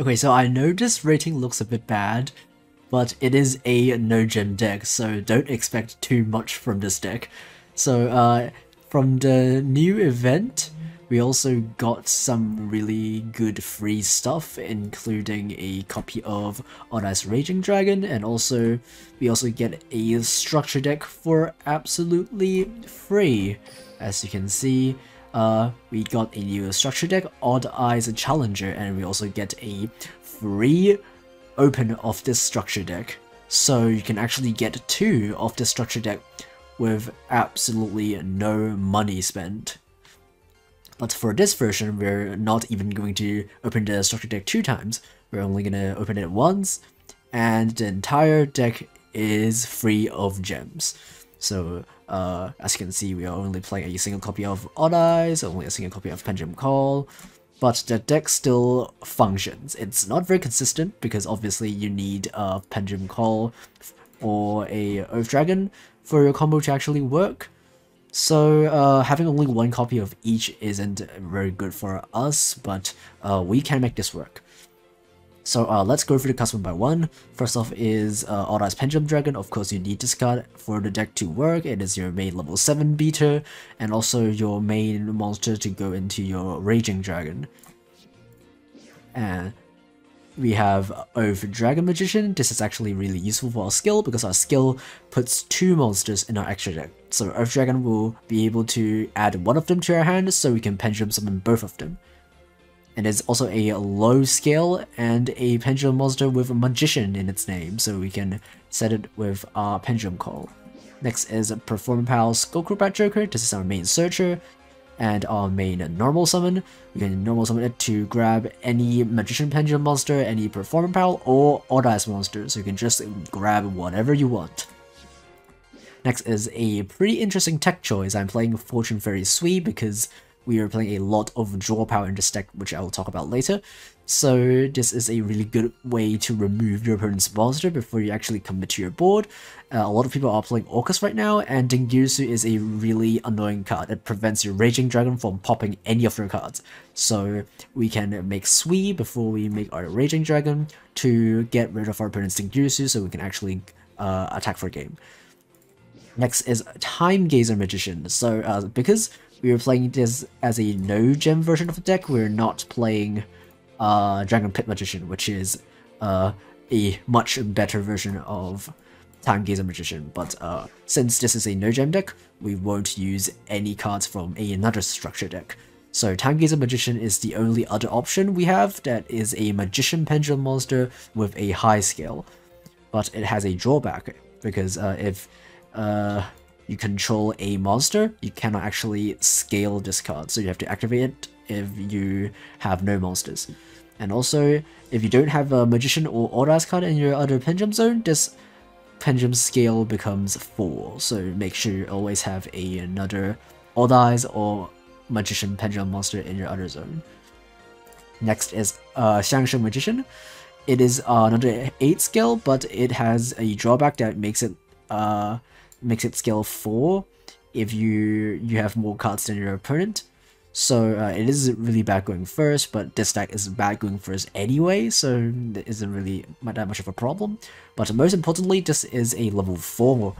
Okay, so I know this rating looks a bit bad, but it is a no-gem deck, so don't expect too much from this deck. So from the new event, we also got some really good free stuff, including a copy of Odd-Eyes Raging Dragon, and also we get a structure deck for absolutely free. As you can see, we got a new structure deck, Odd-Eyes Challenger, and we also get a free open of this structure deck, so you can actually get two of this structure deck with absolutely no money spent. But for this version, we're not even going to open the structure deck two times. We're only going to open it once, and the entire deck is free of gems. So as you can see, we are only playing a single copy of Odd-Eyes, only a single copy of Pendulum Call, but the deck still functions. It's not very consistent because obviously you need a Pendulum Call or a Oath Dragon for your combo to actually work. So having only one copy of each isn't very good for us, but we can make this work. So let's go through the cards one by one. First off is Odd-Eyes Pendulum Dragon. Of course, you need this card for the deck to work. It is your main level 7 beater, and also your main monster to go into your Raging Dragon. And we have Oath Dragon Magician. This is actually really useful for our skill, because our skill puts two monsters in our extra deck. So Oath Dragon will be able to add one of them to our hand, so we can Pendulum Summon both of them. And there's also a low scale and a pendulum monster with a magician in its name, so we can set it with our Pendulum Call. Next is Performapal Skullcrobat Joker. This is our main searcher and our main normal summon. We can normal summon it to grab any magician pendulum monster, any Performapal or Odd-Eyes monster, so you can just grab whatever you want. Next is a pretty interesting tech choice. I'm playing Fortune Fairy Swee because we are playing a lot of draw power in this deck, which I will talk about later. So this is a really good way to remove your opponent's monster before you actually commit to your board. A lot of people are playing Orcus right now, and Dengirsu is a really annoying card. It prevents your Raging Dragon from popping any of your cards. So we can make Swee before we make our Raging Dragon to get rid of our opponent's Dengirsu, so we can actually attack for a game. Next is Timegazer Magician. So because we were playing this as a no-gem version of the deck, we're not playing Dragonpit Magician, which is a much better version of Timegazer Magician. But since this is a no-gem deck, we won't use any cards from another structure deck. So Timegazer Magician is the only other option we have that is a Magician Pendulum monster with a high scale. But it has a drawback, because if you control a monster, you cannot actually scale this card, so you have to activate it if you have no monsters. And also, if you don't have a Magician or Odd-Eyes card in your other Pendulum zone, this Pendulum scale becomes 4, so make sure you always have another Odd-Eyes or Magician Pendulum monster in your other zone. Next is Xiangsheng Magician. It is another 8 scale, but it has a drawback that makes it scale 4 if you have more cards than your opponent. So it is really bad going first, but this deck is bad going first anyway, so it isn't really that much of a problem. But most importantly, this is a level 4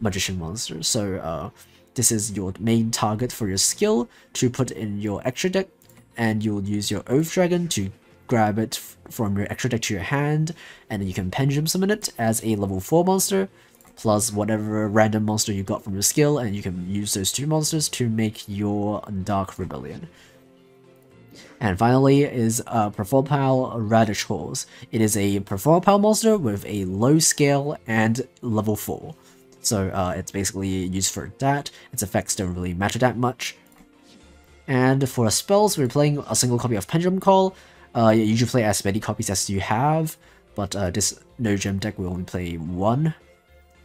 Magician monster, so this is your main target for your skill to put in your extra deck, and you'll use your Oath Dragon to grab it from your extra deck to your hand, and then you can Pendulum Summon it as a level 4 monster, plus whatever random monster you got from your skill, and you can use those two monsters to make your Dark Rebellion. And finally is Performapal Radish Horse. It is a Performapal monster with a low scale and level 4. So it's basically used for that. Its effects don't really matter that much. And for spells, we're playing a single copy of Pendulum Call. You usually play as many copies as you have, but this no-gem deck will only play one.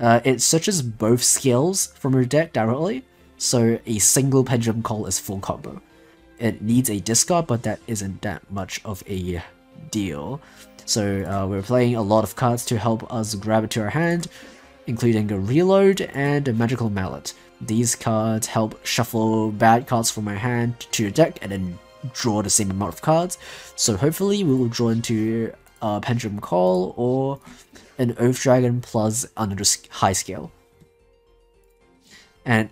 It searches both skills from your deck directly, so a single Pendulum Call is full combo. It needs a discard, but that isn't that much of a deal. So we're playing a lot of cards to help us grab it to our hand, including a Reload and a Magical Mallet. These cards help shuffle bad cards from my hand to your deck and then draw the same amount of cards. So hopefully we will draw into Pendulum Call or an Oath Dragon plus another high scale. And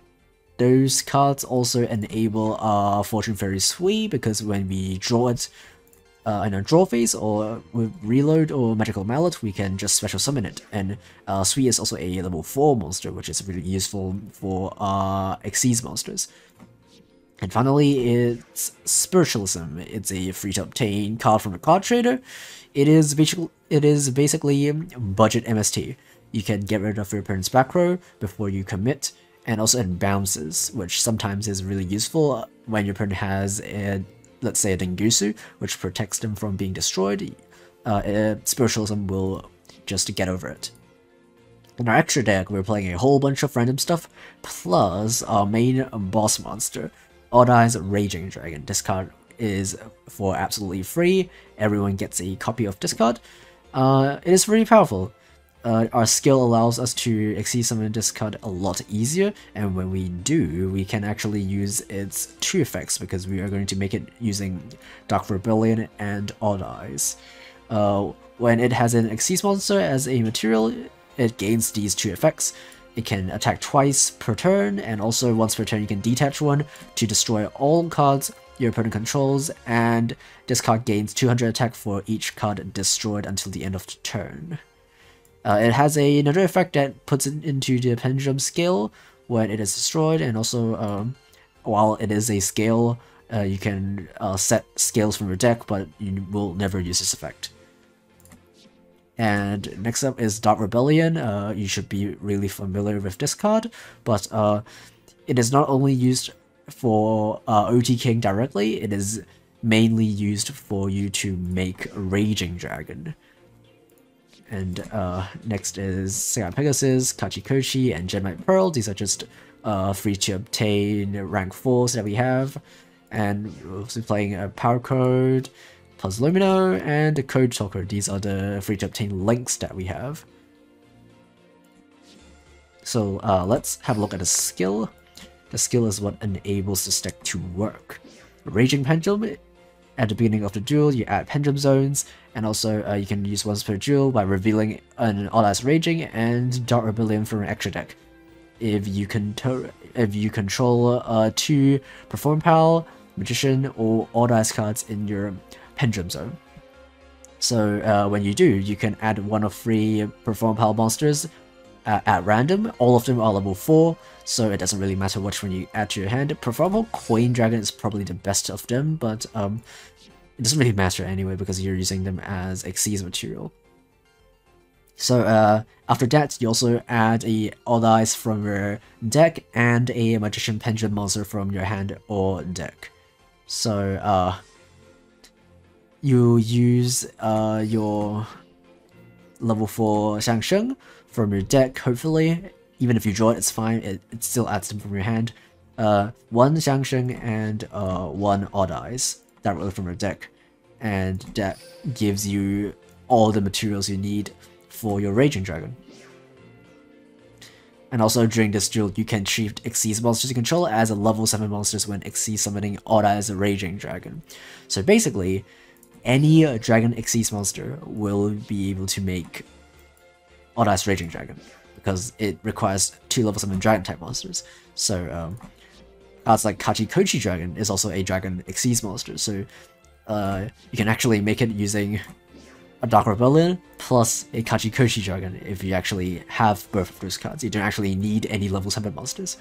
those cards also enable Fortune Fairy Swee, because when we draw it in a draw phase or with Reload or Magical Mallet, we can just special summon it. And Swee is also a level 4 monster, which is really useful for Xyz monsters. And finally, it's Spiritualism. It's a free-to-obtain card from the card trader. It is basically budget MST. You can get rid of your opponent's back row before you commit, and also in bounces, which sometimes is really useful when your opponent has, let's say, a Dengusu, which protects them from being destroyed. Spiritualism will just get over it. In our extra deck, we're playing a whole bunch of random stuff, plus our main boss monster, Odd-Eyes Raging Dragon. This card is for absolutely free. Everyone gets a copy of this card. It is really powerful. Our skill allows us to Xyz summon this card a lot easier, and when we do, we can actually use its two effects, because we are going to make it using Dark Rebellion and Odd-Eyes. When it has an Xyz monster as a material, it gains these two effects. It can attack twice per turn, and also once per turn you can detach one to destroy all cards your opponent controls, and this card gains 200 attack for each card destroyed until the end of the turn. It has another effect that puts it into the Pendulum scale when it is destroyed, and also while it is a scale, you can set scales from your deck, but you will never use this effect. And next up is Dark Rebellion. You should be really familiar with this card, but it is not only used for OT King directly, it is mainly used for you to make Raging Dragon. And next is Sega Pegasus, Kachi Kochi, and Genmite Pearl. These are just free to obtain rank 4s that we have. And we're also playing a Power Code, plus Lumino, and a Code Talker. These are the free to obtain links that we have. So let's have a look at the skill. The skill is what enables the deck to work. Raging Pendulum. At the beginning of the duel, you add Pendulum Zones, and also you can use once per duel by revealing an Odd-Eyes Raging and Dark Rebellion from an extra deck. If you control two Performapal, Magician, or Odd-Eyes cards in your Pendulum Zone. So when you do, you can add one of three Performapal monsters at random. All of them are level 4, so it doesn't really matter which one you add to your hand. Performable Queen Dragon is probably the best of them, but it doesn't really matter anyway because you're using them as Xyz material. So after that, you also add a Odd-Eyes from your deck and a Magician Pendulum monster from your hand or deck. So you use your level 4 Xiangsheng from your deck, hopefully. Even if you draw it, it's fine, it still adds them from your hand. One Xiangsheng and one Odd-Eyes directly from your deck, and that gives you all the materials you need for your Raging Dragon. And also during this duel, you can treat Xyz monsters you control as a level 7 monsters when Xyz summoning Odd-Eyes Raging Dragon. So basically, any Dragon Xyz monster will be able to make Odd-Eyes Raging Dragon, because it requires two level 7 Dragon type monsters. So cards like Kachi Kochi Dragon is also a Dragon Xyz monster, so you can actually make it using a Dark Rebellion plus a Kachi Kochi Dragon if you actually have both of those cards. You don't actually need any level 7 monsters,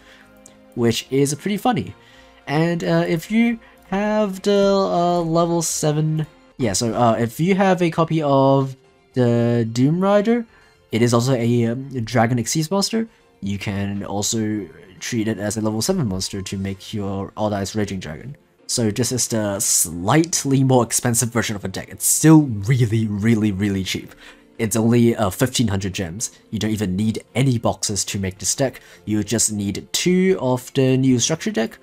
which is pretty funny. And if you have the level 7... Yeah, so if you have a copy of the Doom Rider, it is also a Dragon Xyz monster. You can also treat it as a level 7 monster to make your Odd-Eyes Raging Dragon. So this is the slightly more expensive version of a deck. It's still really, really, really cheap. It's only 1500 gems. You don't even need any boxes to make this deck. You just need two of the new structure deck.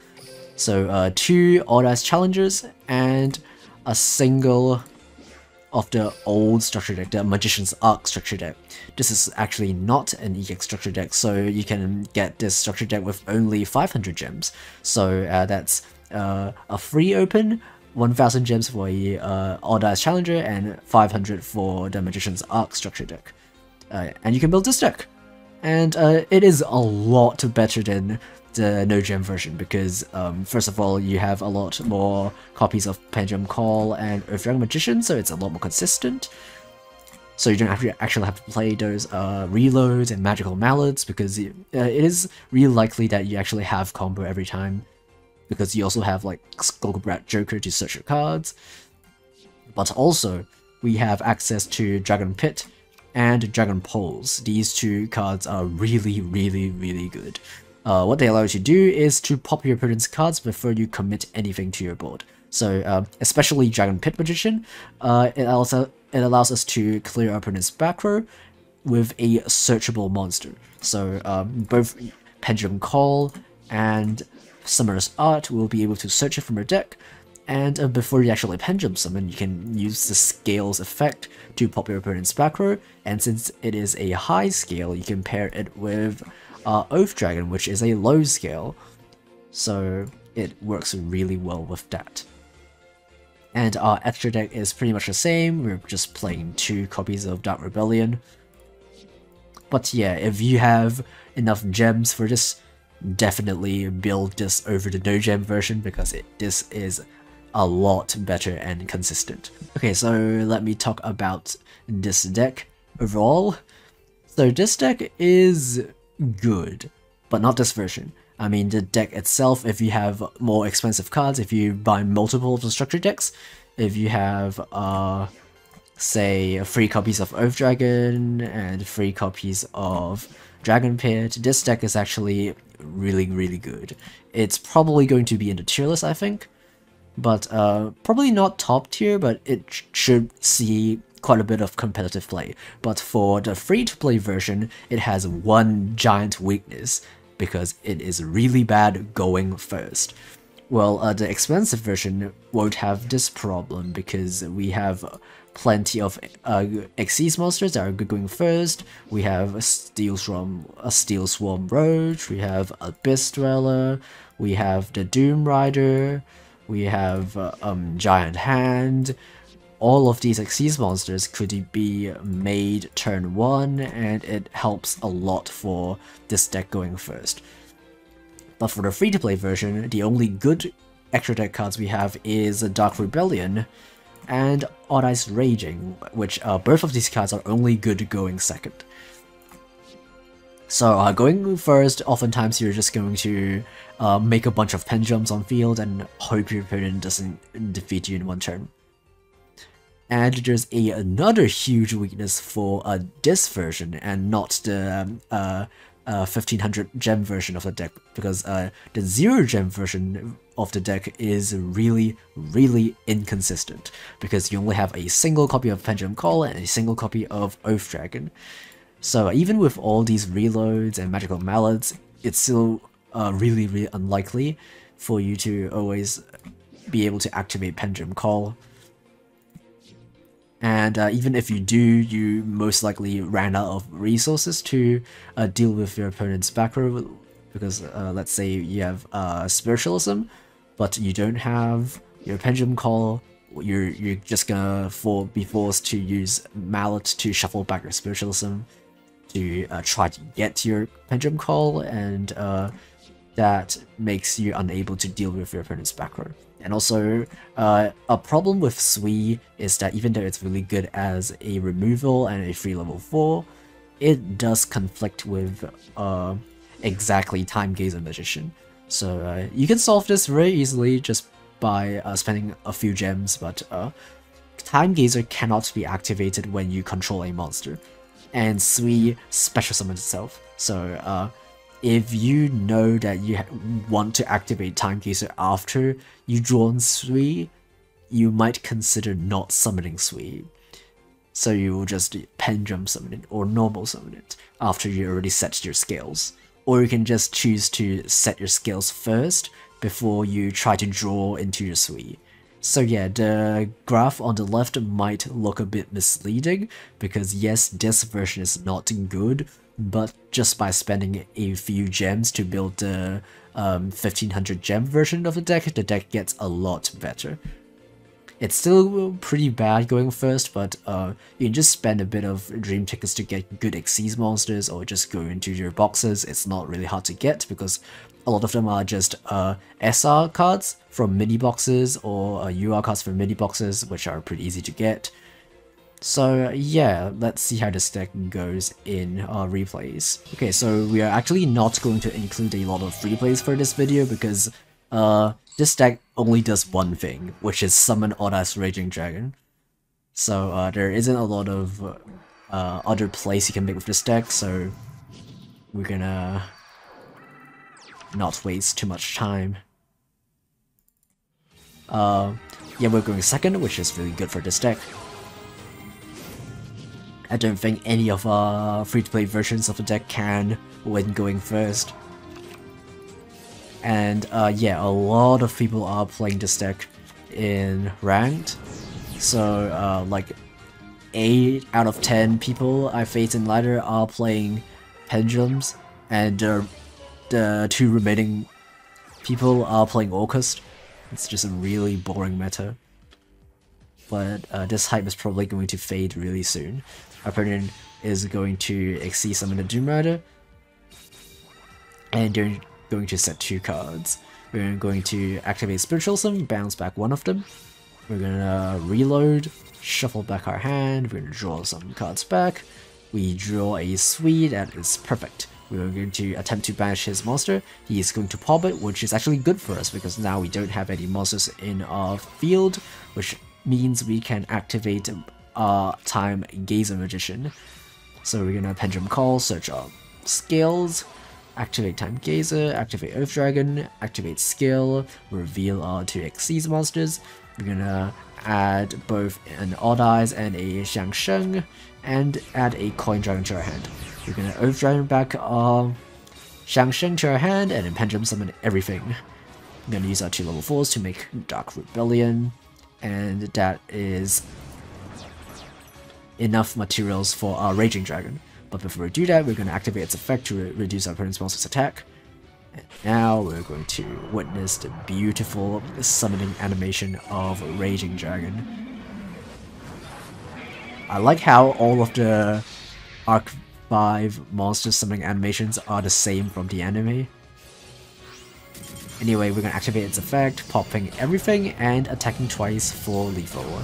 So two Odd-Eyes Challengers and a single of the old structure deck, the Magician's Arc structure deck. This is actually not an EX structure deck, so you can get this structure deck with only 500 gems. So that's a free open, 1,000 gems for the Odd-Eyes Challenger, and 500 for the Magician's Arc structure deck. And you can build this deck. And it is a lot better than the no-gem version because, first of all, you have a lot more copies of Pendulum Call and Earth Dragon Magician, so it's a lot more consistent. So you don't have to actually have to play those reloads and magical mallets because it is really likely that you actually have combo every time, because you also have like Skullcrobat Joker to search your cards. But also, we have access to Dragonpit and Dragon Poles. These two cards are really good. What they allow you to do is to pop your opponent's cards before you commit anything to your board. So especially Dragonpit Magician, it allows us to clear our opponent's back row with a searchable monster. So both Pendulum Call and Summoner's Art will be able to search it from your deck, and before you actually Pendulum Summon, you can use the Scales effect to pop your opponent's back row, and since it is a high scale, you can pair it with Oath Dragon, which is a low scale, so it works really well with that. And our extra deck is pretty much the same, we're just playing two copies of Dark Rebellion. But yeah, if you have enough gems for this, definitely build this over the no-gem version because this is a lot better and consistent. Okay, so let me talk about this deck overall. So this deck is good, but not this version. I mean, the deck itself, if you have more expensive cards, if you buy multiple of the structure decks, if you have, say, 3 copies of Oath Dragon and 3 copies of Dragon Pit, this deck is actually really good. It's probably going to be in the tier list, I think, but probably not top tier, but it should see quite a bit of competitive play. But for the free-to-play version, it has one giant weakness, because it is really bad going first. Well, the expensive version won't have this problem because we have plenty of Xyz monsters that are good going first. We have a Steelswarm Roach, we have Abyss Dweller, we have the Doom Rider, we have Giant Hand. All of these Xyz monsters could be made turn 1, and it helps a lot for this deck going first. But for the free-to-play version, the only good extra deck cards we have is Dark Rebellion and Odd-Eyes Raging, which both of these cards are only good going second. So going first, oftentimes you're just going to make a bunch of pendulums on field and hope your opponent doesn't defeat you in one turn. And there's another huge weakness for this version and not the 1500 gem version of the deck, because the 0 gem version of the deck is really inconsistent because you only have a single copy of Pendulum Call and a single copy of Oath Dragon. So even with all these reloads and magical mallets, it's still really unlikely for you to always be able to activate Pendulum Call. And even if you do, you most likely ran out of resources to deal with your opponent's back row, because let's say you have Spiritualism, but you don't have your Pendulum Call, you're just gonna be forced to use Mallet to shuffle back your Spiritualism to try to get your Pendulum Call, and that makes you unable to deal with your opponent's back row. And also, a problem with Swee is that even though it's really good as a removal and a free level 4, it does conflict with exactly Timegazer Magician. So you can solve this very easily just by spending a few gems, but Timegazer cannot be activated when you control a monster, and Swee special summons itself. So if you know that you want to activate Timegazer after you draw on Swee, you might consider not summoning Swee. So you will just Pendulum Summon it or Normal Summon it after you already set your scales. Or you can just choose to set your scales first before you try to draw into your Swee. So yeah, the graph on the left might look a bit misleading because yes, this version is not good, but just by spending a few gems to build the 1500 gem version of the deck gets a lot better. It's still pretty bad going first, but you can just spend a bit of dream tickets to get good Xyz monsters, or just go into your boxes. It's not really hard to get because a lot of them are just SR cards from mini boxes, or UR cards from mini boxes, which are pretty easy to get. So yeah, let's see how this deck goes in replays. Okay, so we are actually not going to include a lot of replays for this video because this deck only does one thing, which is summon Odd-Eyes Raging Dragon. So there isn't a lot of other plays you can make with this deck, so we're gonna not waste too much time. Yeah, we're going second, which is really good for this deck. I don't think any of our free-to-play versions of the deck can when going first. And yeah, a lot of people are playing this deck in ranked. So like 8 out of 10 people I face in ladder are playing Pendulums, and the two remaining people are playing Orcus. It's just a really boring meta. But this hype is probably going to fade really soon. Our opponent is going to Xyz summon the Doom Rider, and they're going to set two cards. We're going to activate Spiritualism, bounce back one of them. We're going to reload, shuffle back our hand, we're going to draw some cards back. We draw a Swee, that is perfect. We're going to attempt to banish his monster. He is going to pop it, which is actually good for us because now we don't have any monsters in our field, which means we can activate our Timegazer Magician. So we're gonna Pendulum Call, search our skills, activate Timegazer, activate Earth Dragon, activate skill, reveal our two Xyz monsters. We're gonna add both an Odd Eyes and a Xiangsheng, and add a Coin Dragon to our hand. We're gonna Oath Dragon back our Xiangsheng to our hand, and then Pendulum summon everything. I'm gonna use our two level 4s to make Dark Rebellion, and that is enough materials for our Raging Dragon. But before we do that, we're going to activate its effect to reduce our opponent's monster's attack. And now we're going to witness the beautiful summoning animation of Raging Dragon. I like how all of the Arc 5 monster summoning animations are the same from the anime. Anyway, we're going to activate its effect, popping everything and attacking twice for lethal.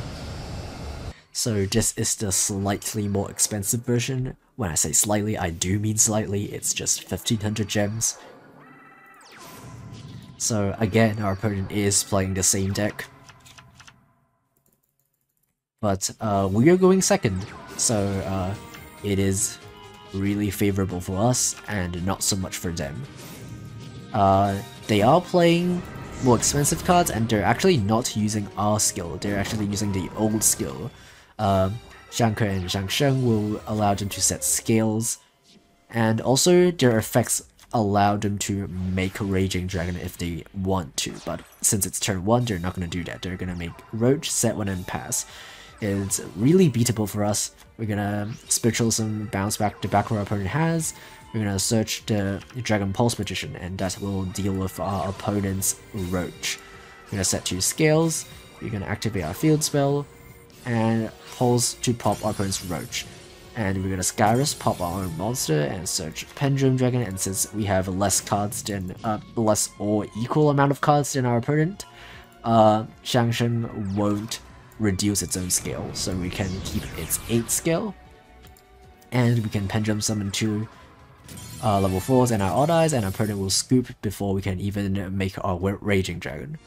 So this is the slightly more expensive version. When I say slightly, I do mean slightly. It's just 1500 gems. So again, our opponent is playing the same deck. But we are going second, so it is really favorable for us and not so much for them. They are playing more expensive cards, and they're actually not using our skill, they're actually using the old skill. Xiangke and Xiangsheng will allow them to set scales, and also their effects allow them to make Raging Dragon if they want to, but since it's turn 1, they're not going to do that. They're going to make Roach, set 1 and pass. It's really beatable for us. We're going to Spiritualism, bounce back the back row our opponent has. We're going to search the Dragonpulse Magician, and that will deal with our opponent's Roach. We're going to set two scales, we're going to activate our field spell, and pulse to pop our opponent's Roach. And we're going to Skyrus, pop our own monster, and search Pendulum Dragon, and since we have less cards than, less or equal amount of cards than our opponent, Xiangsheng won't reduce its own scale, so we can keep its 8 scale, and we can Pendulum summon 2 level 4s and our Odd Eyes, and our opponent will scoop before we can even make our Raging Dragon.